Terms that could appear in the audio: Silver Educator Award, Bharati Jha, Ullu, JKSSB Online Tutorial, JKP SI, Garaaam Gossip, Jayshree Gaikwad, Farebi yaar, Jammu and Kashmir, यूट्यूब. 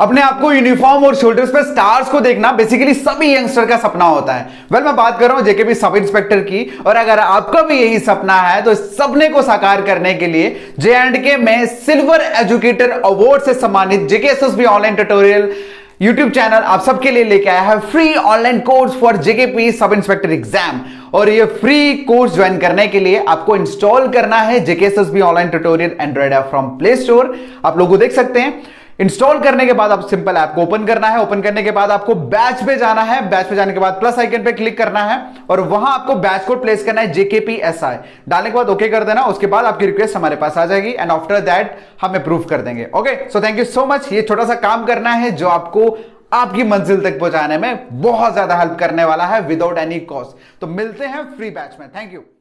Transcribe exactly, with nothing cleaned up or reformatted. अपने आपको यूनिफॉर्म और शोल्डर्स पे स्टार्स को देखना बेसिकली सभी यंगस्टर का सपना होता है। वेल well, मैं बात कर रहा हूं जेकेपी सब इंस्पेक्टर की, और अगर आपका भी यही सपना है तो इस सपने को साकार करने के लिए जे एंड के में सिल्वर एजुकेटर अवार्ड से सम्मानित JKSSB online tutorial यूट्यूब channel आप सबके लिए लेके आया है free online course for JKP sub inspector exam. और ये फ्री कोर्स ज्वाइन करने के लिए आपको इंस्टॉल करना है JKSSB online tutorial android app from play store. आप लोगों देख सकते हैं, इंस्टॉल करने के बाद आप सिंपल ऐप को ओपन करना है। ओपन करने के बाद आपको बैच पे जाना है, बैच पे जाने के बाद प्लस आइकन पे क्लिक करना है और वहां आपको बैच कोड प्लेस करना है जेकेपी एसआई। डालने के बाद ओके कर देना, उसके बाद आपकी रिक्वेस्ट हमारे पास आ जाएगी एंड आफ्टर दैट हम अप्रूव कर देंगे। Okay, so thank you so much. ये छोटा सा काम करना है जो आपको आपकी मंजिल तक पहुंचाने में बहुत ज्यादा हेल्प करने वाला है विदाउट एनी कॉस्ट। तो मिलते हैं फ्री बैच में। Thank you.